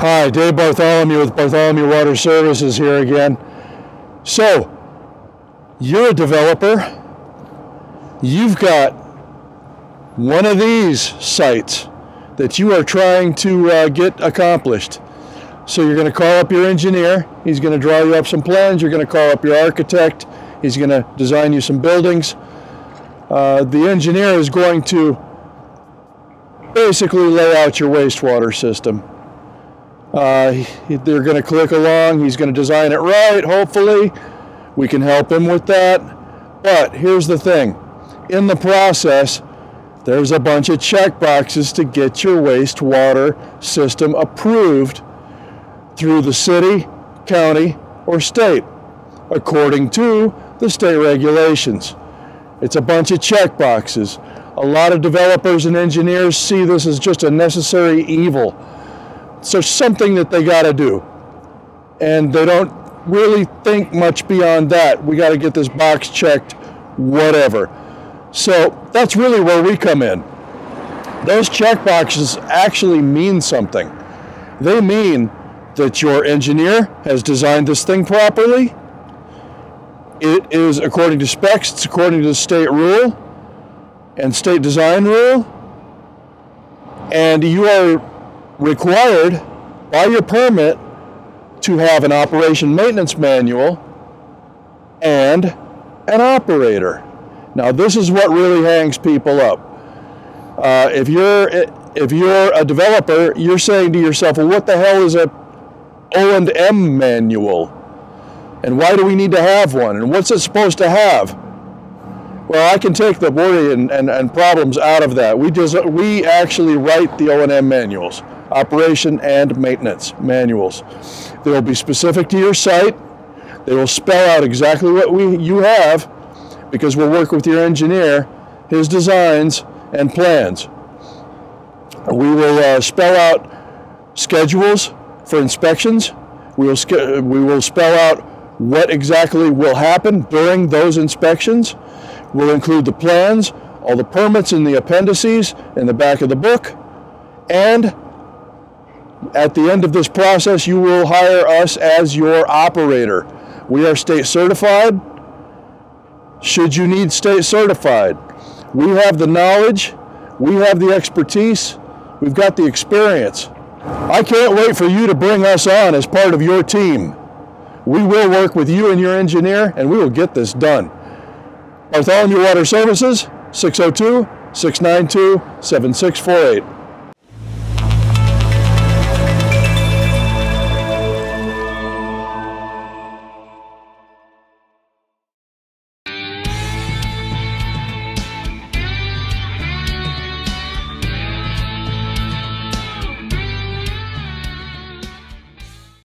Hi, Dave Bartholomew with Bartholomew Water Services here again. So, you're a developer. You've got one of these sites that you are trying to get accomplished. So you're going to call up your engineer. He's going to draw you up some plans. You're going to call up your architect. He's going to design you some buildings. The engineer is going to basically lay out your wastewater system. They're going to click along. He's going to design it right, hopefully. We can help him with that. But here's the thing. In the process, there's a bunch of checkboxes to get your wastewater system approved through the city, county, or state, according to the state regulations. It's a bunch of checkboxes. A lot of developers and engineers see this as just a necessary evil. So something that they got to do. And they don't really think much beyond that. We got to get this box checked, whatever. So that's really where we come in. Those checkboxes actually mean something. They mean that your engineer has designed this thing properly. It is according to specs, it's according to the state rule and state design rule. And you are required by your permit to have an operation maintenance manual and an operator. Now this is what really hangs people up. If you're a developer, you're saying to yourself, well, what the hell is a O&M manual? And why do we need to have one? And what's it supposed to have? Well, I can take the worry and problems out of that. We actually write the O&M manuals, operation and maintenance manuals. They will be specific to your site. They will spell out exactly what you have, because we'll work with your engineer, his designs and plans. We will spell out schedules for inspections. We will spell out what exactly will happen during those inspections. We'll include the plans, all the permits in the appendices in the back of the book, and at the end of this process, you will hire us as your operator. We are state certified. Should you need state certified, we have the knowledge, we have the expertise, we've got the experience. I can't wait for you to bring us on as part of your team. We will work with you and your engineer, and we will get this done. Bartholomew Water Services, 602-692-7648.